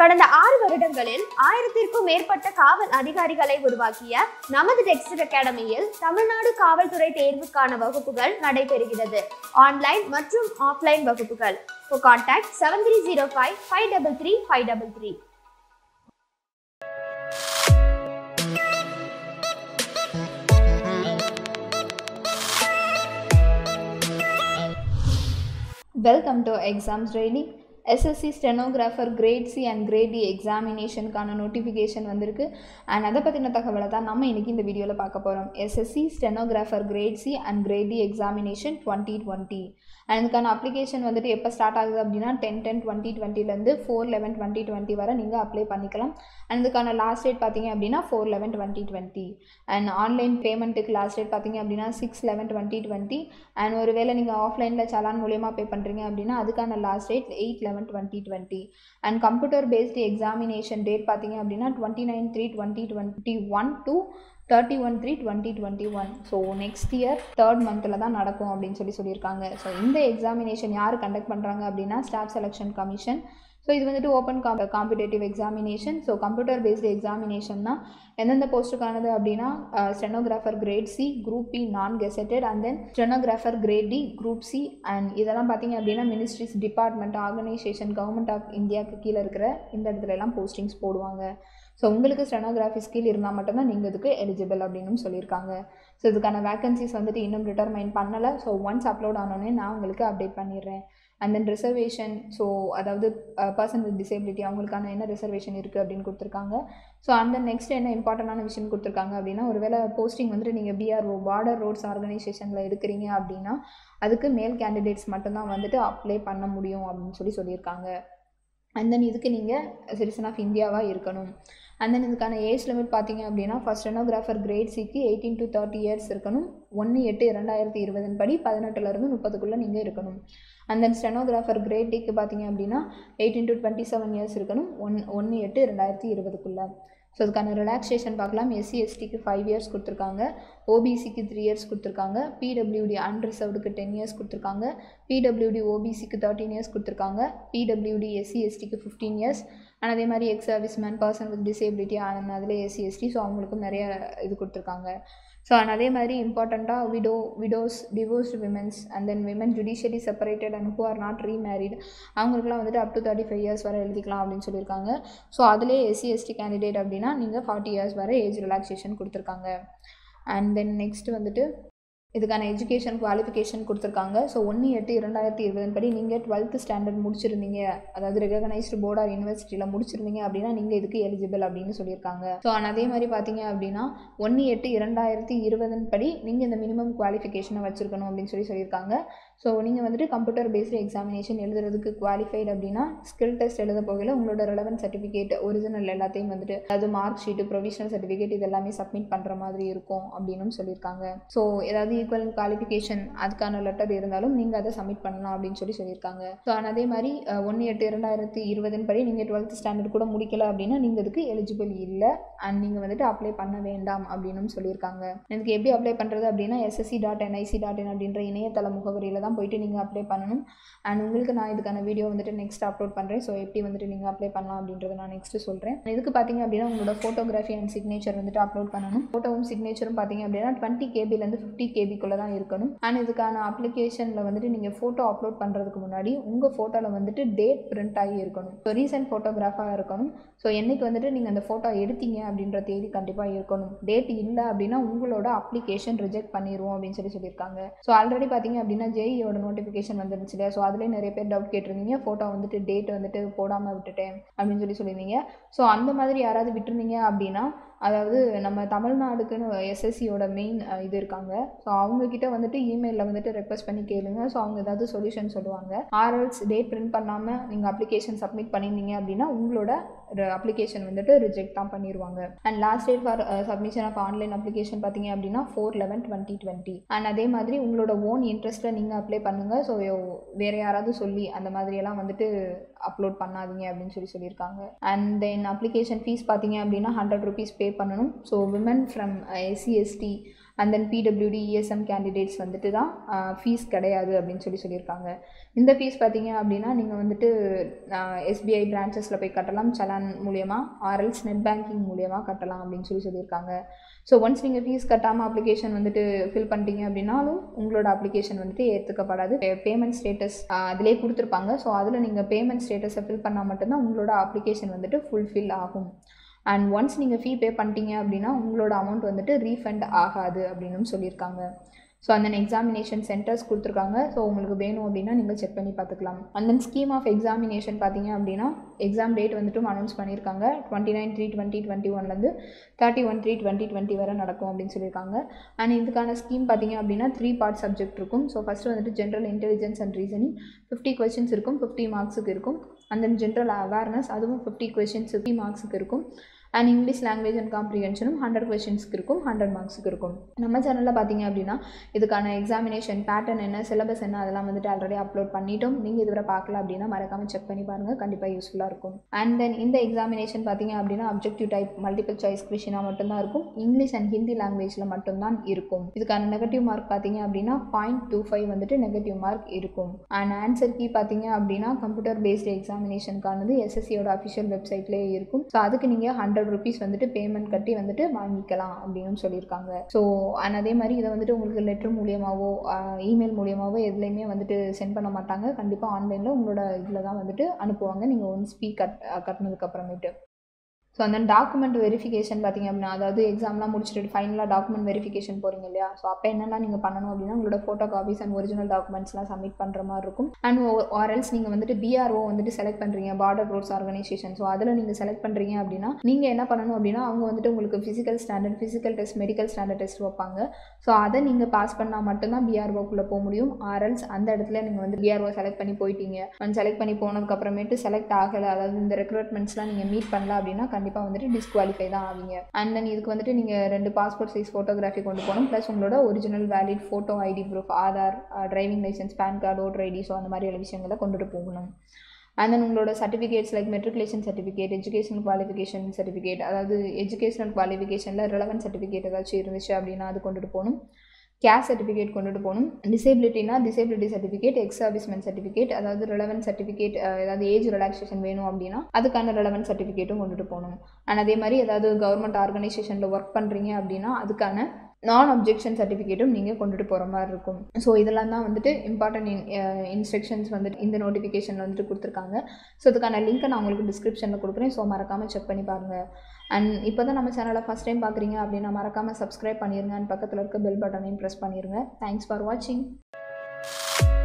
கடந்த 6 வருடங்களில் 1000க்கும் மேற்பட்ட காவல் அதிகாரிகளை உருவாக்கிய நமது டெக்ஸ்டர் அகாடமியில் தமிழ்நாடு காவல்துறை தேர்வுக்கான வகுப்புகள் நடைபெறுகிறது. ஆன்லைன் மற்றும் ஆஃப்லைன் வகுப்புகள். For contact 7305 533 533. Welcome to Exams Daily. SSC Stenographer Grade C and Grade D examination கான notification வந்திருக்கு. And அதை பற்றின தகவலை தான் நம்ம இன்னைக்கு இந்த வீடியோவில் பார்க்க போகிறோம். SSC Stenographer Grade C and Grade D examination 2020. And இதுக்கான application வந்துட்டு எப்போ ஸ்டார்ட் ஆகுது அப்படின்னா 10/10/2020லேருந்து 4/11/2020 வரை நீங்கள் அப்ளை பண்ணிக்கலாம். அண்ட் இதுக்கான லாஸ்ட் டேட் பார்த்தீங்க அப்படின்னா 4/11/2020. அண்ட் ஆன்லைன் பேமெண்ட்டுக்கு லாஸ்ட் டேட் பார்த்தீங்க அப்படின்னா 6/11/2020. அண்ட் ஒருவேளை நீங்கள் ஆஃப்லைனில் சலான் மூலியமாக பே பண்ணுறீங்க அப்படின்னா அதுக்கான last date 8/11/2020. And computer based examination date பாத்தீங்க அப்படினா 29/3/2021 to 31/3/2021. So next year third மந்தில் தான் நடக்கும் அப்படின்னு சொல்லியிருக்காங்க. ஸோ இந்த எக்ஸாமினேஷன் யார் கண்டக்ட் பண்ணுறாங்க அப்படின்னா ஸ்டாஃப் செலெக்ஷன் கமிஷன். ஸோ இது வந்துட்டு open competitive examination. So computer based எக்ஸாமினேஷன்னா எந்தெந்த போஸ்ட்டுக்கானது அப்படின்னா stenographer grade C, group B non gazetted, and then stenographer grade D, group C. And இதெல்லாம் பார்த்தீங்க அப்படின்னா ministries, department, organisation, government of இந்தியாவுக்கு கீழே இருக்கிற இந்த இடத்துல எல்லாம் போஸ்டிங்ஸ் போடுவாங்க. ஸோ உங்களுக்கு ஸ்டெனோகிராஃபி ஸ்கில் இருந்தால் மட்டும்தான் நீங்கள் இதுக்கு எலிஜிபிள் அப்படின்னு சொல்லியிருக்காங்க. ஸோ இதுக்கான வேகன்சிஸ் வந்துட்டு இன்னும் டிட்டர்மைன் பண்ணலை. ஸோ ஒன்ஸ் அப்லோட் ஆனோடனே நான் உங்களுக்கு அப்டேட் பண்ணிடுறேன். அண்ட் தென் ரிசர்வேஷன், ஸோ அதாவது பர்சன் வித் டிசேபிலிட்டி அவங்களுக்கான என்ன ரிசர்வேஷன் இருக்குது அப்படின்னு கொடுத்துருக்காங்க. ஸோ அந்த நெக்ஸ்ட் என்ன இம்பார்ட்டண்டான விஷயம் கொடுத்துருக்காங்க அப்படின்னா ஒருவேளை போஸ்டிங் வந்துட்டு நீங்கள் பிஆர்ஓ பார்டர் ரோட்ஸ் ஆர்கனைசேஷனில் இருக்கிறீங்க அப்படின்னா அதுக்கு மேல் கேண்டிடேட்ஸ் மட்டும்தான் வந்துட்டு அப்ளை பண்ண முடியும் அப்படின்னு சொல்லியிருக்காங்க. அண்ட் தென் இதுக்கு நீங்கள் சிட்டிசன் ஆஃப் இந்தியாவாக இருக்கணும். அண்ட் தென் இதுக்கான ஏஜ் லிமிட் பார்த்தீங்க அப்படின்னா ஃபர்ஸ்ட் ஸ்டெனோகிராஃபர் கிரேட் சிக்கு 18 to 30 இயர்ஸ் இருக்கணும். 1/8/2020 படி 18லேருந்து 30க்குள்ளே நீங்கள் இருக்கணும். அண்ட் தென் ஸ்டெனோகிராஃபர் கிரேட் டிக்கு பார்த்தீங்க அப்படின்னா 18 to 27 இயர்ஸ் இருக்கணும். 1/8/2020க்குள்ளே. ஸோ அதுக்கான ரிலாக்ஸேஷன் பார்க்கலாம். SCSTக்கு 5 இயர்ஸ் கொடுத்துருக்காங்க, OBCக்கு 3 இயர்ஸ் கொடுத்துருக்காங்க, PWD அன்ரிசர்வ்டுக்கு 10 இயர்ஸ் கொடுத்துருக்காங்க, PWD OBCக்கு 13 இயர்ஸ் கொடுத்துருக்காங்க, PWD SCSTக்கு 15 இயர்ஸ். அண்ட் அதே மாதிரி ex service man, person with disability, ஆனால் அதில் SCST, ஸோ அவங்களுக்கும் நிறைய இது கொடுத்துருக்காங்க. ஸோ அண்ட் அதே மாதிரி இம்பார்ட்டண்ட்டாக widows, divorced womens, and then women judicially separated and who are not remarried அவங்களுக்குலாம் வந்துட்டு அப் டு 35 இயர்ஸ் வரை எழுதிக்கலாம் அப்படின்னு சொல்லியிருக்காங்க. ஸோ அதிலே SCST கேண்டிடேட் அப்படின்னா நீங்கள் 40 இயர்ஸ் வரை ஏஜ் ரிலாக்ஸேஷன் கொடுத்துருக்காங்க. அண்ட் தென் நெக்ஸ்ட் வந்துட்டு இதுக்கான எஜுகேஷன் குவாலிஃபிகேஷன் கொடுத்துருக்காங்க. ஸோ 1/8/2020 படி நீங்கள் 12th ஸ்டாண்டர்ட் முடிச்சிருந்தீங்க, அதாவது ரெகக்னைஸ்டு போர்ட் ஆர் யூனிவர்சிட்டியில் முடிச்சிருந்தீங்க அப்படின்னா நீங்கள் இதுக்கு எலிஜிபிள் அப்படின்னு சொல்லியிருக்காங்க. ஸோ அதே மாதிரி பார்த்தீங்க அப்படின்னா 1/8/2020 படி நீங்கள் இந்த மினிமம் குவாலிஃபிகேஷனை வச்சுருக்கணும் அப்படின்னு சொல்லியிருக்காங்க. ஸோ நீங்கள் வந்துட்டு கம்ப்யூட்டர் பேஸ்டு எக்ஸாமினேஷன் எழுதுறதுக்கு குவாலிஃபைடு அப்படின்னா ஸ்கில் டெஸ்ட் எழுத போகையில் உங்களோட ரெலவென்ட் சர்டிஃபிகேட் ஒரிஜினல் எல்லாத்தையும் வந்துட்டு அதாவது மார்க் ஷீட்டு, ப்ரொவிஷனல் சர்டிஃபிகேட் இது எல்லாமே சப்மிட் பண்ணுற மாதிரி இருக்கும் அப்படின்னு சொல்லியிருக்காங்க. ஸோ ஏதாவது ஈக்குவல் குவாலிஃபிகேஷன் அதுக்கான லெட்டர் இருந்தாலும் நீங்கள் அதை சப்மிட் பண்ணலாம் அப்படின்னு சொல்லியிருக்காங்க. ஸோ அதே மாதிரி 1/8/2020 படி நீங்கள் 12th ஸ்டாண்டர்ட் கூட முடிக்கலை அப்படின்னா நீங்கள் இதுக்கு எலிஜிபிள் இல்லை. அண்ட் நீங்கள் வந்துட்டு அப்ளை பண்ண வேண்டாம் அப்படின்னு சொல்லியிருக்காங்க. இதுக்கு எப்படி அப்ளை பண்ணுறது அப்படின்னா SSC.nic.in அப்படின்ற இணையதள முகவரியில் தான் போயிட்டு நீங்கள் அப்ளை பண்ணணும். அண்ட் உங்களுக்கு நான் இதுக்கான வீடியோ வந்துட்டு நெக்ஸ்ட் அப்லோட் பண்ணுறேன். ஸோ எப்படி வந்துட்டு நீங்கள் அப்ளை பண்ணலாம் அப்படின்றத நான் நெக்ஸ்ட்டு சொல்கிறேன். இதுக்கு பார்த்தீங்க அப்படின்னா உங்களோட ஃபோட்டோகிராஃபி அண்ட் சிக்னேச்சர் வந்துட்டு அப்லோட் பண்ணணும். ஃபோட்டோவும் சிக்னேச்சரும் பார்த்தீங்க அப்படின்னா 20 KBலேருந்து 50 KBக்குள்ளே தான் இருக்கணும். அண்ட் இதுக்கான அப்ளிகேஷனில் வந்துட்டு நீங்கள் ஃபோட்டோ அப்லோட் பண்ணுறதுக்கு முன்னாடி உங்கள் ஃபோட்டோவில் வந்துட்டு டேட் பிரிண்ட் ஆகி இருக்கணும். ஸோ ரீசன்ட் ஃபோட்டோகிராஃபாக இருக்கணும். ஸோ என்றைக்கு வந்துட்டு நீங்கள் அந்த ஃபோட்டோ எடுத்தீங்க அப்படின்ற தேதி கண்டிப்பாக இருக்கணும். டேட் இல்லை அப்படின்னா உங்களோட அப்ளிகேஷன் ரிஜெக்ட் பண்ணிடுவோம் அப்படின்னு சொல்லியிருக்காங்க. ஸோ ஆல்ரெடி பார்த்தீங்க அப்படின்னா ஜேஇயோட நோட்டிஃபிகேஷன் வந்துருச்சு இல்லையா? ஸோ அதுலேயே நிறைய பேர் டவுட் கேட்டிருந்தீங்க, ஃபோட்டோ வந்துட்டு டேட் வந்துட்டு போடாமல் விட்டுட்டேன் அப்படின்னு சொல்லியிருந்தீங்க. ஸோ அந்த மாதிரி யாராவது விட்டுருந்தீங்க அப்படின்னா அதாவது நம்ம தமிழ்நாடுக்குன்னு SSCயோட மெயின் இது இருக்காங்க. ஸோ அவங்கக்கிட்ட வந்துட்டு இமெயிலில் வந்துட்டு ரெக்வஸ்ட் பண்ணி கேளுங்க. ஸோ அவங்க ஏதாவது சொல்யூஷன் சொல்லுவாங்க. RLs டேட் பிரிண்ட் பண்ணாமல் நீங்கள் அப்ளிகேஷன் சப்மிட் பண்ணியிருந்தீங்க அப்படின்னா உங்களோட அப்ளிகேஷன் வந்துட்டு ரிஜெக்ட் தான் பண்ணிடுவாங்க. And last date for submission of online application பார்த்தீங்க அப்படின்னா 4/11/2020. அண்ட் அதே மாதிரி உங்களோட ஓன் இன்ட்ரெஸ்ட்டில் நீங்கள் அப்ளை பண்ணுங்கள். ஸோ வேறு யாராவது சொல்லி அந்த மாதிரியெல்லாம் வந்துட்டு அப்லோட் பண்ணாதீங்க அப்படின்னு சொல்லியிருக்காங்க. அண்ட் தென் அப்ளிகேஷன் ஃபீஸ் பார்த்தீங்க அப்படின்னா 100 rupees பே பண்ணணும். So women from SCST and then PWD ESM candidates வந்துட்டு தான் fees கிடையாது அப்படினு சொல்லியிருக்காங்க இந்த fees பாத்தீங்க அப்படினா நீங்க வந்துட்டு SBI branchesல போய் கட்டலாம் சலான் மூலமா or else net banking மூலமா கட்டலாம் அப்படினு சொல்லியிருக்காங்க so once நீங்க fees கட்டாம application வந்துட்டு fill பண்ணிட்டீங்க அப்படினாலும் உங்களோட application வந்துட்டு ஏத்துக்கப்படாது payment status அதிலே கொடுத்திருப்பாங்க so அதுல நீங்க payment status fill பண்ணா மட்டும் தான் உங்களோட application வந்துட்டு fulfill ஆகும் And once you pay the fee, your amount will refund agadu. So, and then examination centers so you check And then scheme of examination exam date announced 29/3/2021 31/3/2020 and this scheme is 3 part subject so first general intelligence and reasoning 50 questions 50 marks and then general awareness adum 50 questions 50 marks and English language and comprehension 100 questions 100 marks irukkum nama channel la pathinga appadina idukana examination pattern enna syllabus enna adala vandu already upload pannitom neenga iduvara paakala appadina marakama check panni paarenga kandipa useful ah irukum and then in the examination pathinga appadina objective type multiple choice question ah mattum dhaan irukum English and Hindi language la mattum dhaan irukum idukana negative mark pathinga appadina 0.25 vandu negative mark irukum and answer key pathinga appadina computer based examination kaanadhu SSC oda official website la irukum so adukku neenga 100 rupees வந்துட்டு payment கட்டி வந்துட்டு வாங்கிக்கலாம் அப்படினும் சொல்லிருக்காங்க so அதே மாதிரி இத வந்துட்டு உங்களுக்கு லெட்டர் மூலமாவோ ஈமெயில் மூலமாவோ எதுலயுமே வந்துட்டு சென்ட் பண்ண மாட்டாங்க கண்டிப்பா ஆன்லைன்ல உங்களோட இதுல தான் வந்துட்டு அனுப்புவாங்க நீங்க ஒன்ஸ் பீ கட்டனதுக்கு அப்புறமேட்டு So and then document verification பாத்தீங்க அப்படினா அதாவது எக்ஸாம்ல முடிச்சிட்டு ஃபைனலா டாக்குமெண்ட் வெரிஃபிகேஷன் போறீங்க இல்லையா சோ அப்ப என்னன்னா நீங்க பண்ணனும் அப்படினா உங்களோட போட்டோ காபீஸ் and ஒரிஜினல் டாக்குமெண்ட்ஸ்லாம் சப்மிட் பண்ற மாதிரி இருக்கும் and or else நீங்க வந்துட்டு BRO வந்துட்டு செலக்ட் பண்றீங்க Border Roads Organization சோ அதல நீங்க செலக்ட் பண்றீங்க அப்படினா நீங்க என்ன பண்ணனும் அப்படினா அவங்க வந்துட்டு உங்களுக்கு physical standard physical test medical standard test வைப்பாங்க சோ அத நீங்க பாஸ் பண்ணா மட்டும் தான் BRO குள்ள போக முடியும் or else அந்த இடத்துல நீங்க வந்து BRO செலக்ட் பண்ணி போய்ட்டீங்க and செலக்ட் பண்ணி போனதுக்கு அப்புறமேட்டு செலக்ட் ஆகல அதாவது இந்த ரெக்ரூட்மென்ட்ஸ்லாம் நீங்க மீட் பண்ணல அப்படினா கண்டிப்பா வந்துட்டு டிஸ்குவாலிஃபை தான் ஆவீங்க and then இதுக்கு வந்துட்டு நீங்க ரெண்டு பாஸ்போர்ட் சைஸ் போட்டோகிராஃபி கொண்டு போறணும் ப்ளஸ் உங்களோட original valid photo ID proof Aadhar driving license PAN card voter ID so அந்த மாதிரி எல்லா விஷயங்களை கொண்டுட்டு போகணும் and then உங்களோட certificates like matriculation certificate educational qualification certificate அதாவது educational qualificationல relevant certificate ஏதாச்சும் இருந்துச்சு அப்படினா அது கொண்டுட்டு போகணும் Cash certificate கொண்டுட்டு போணும் disability na disability certificate ex serviceman certificate அதாவது relevant certificate அதாவது age relaxation வேணும் அப்படினா அதுக்கான relevant certificate கொண்டுட்டு போணும் and அதே மாதிரி ஏதாவது government organizationல work பண்றீங்க அப்படினா அதுக்கான non-objection certificate நீங்க கொண்டுட்டு போற மாதிரி இருக்கும் சோ இதெல்லாம் தான் வந்துட்டு இம்பார்ட்டன்ட் இன்ஸ்ட்ரக்ஷன்ஸ் வந்துட்டு இந்த நோட்டிஃபிகேஷன்ல வந்துட்டு கொடுத்திருக்காங்க சோ அதுக்கான லிங்க் நான் உங்களுக்கு டிஸ்கிரிப்ஷன்ல கொடுக்கிறேன் சோ மறக்காம செக் பண்ணி பாருங்க and இப்போதான் நம்ம சேனலை ஃபர்ஸ்ட் டைம் பாக்குறீங்க அப்படினா மறக்காம subscribe பண்ணிருங்க and பக்கத்துல இருக்க bell button-ஐயும் press பண்ணிருங்க thanks for watching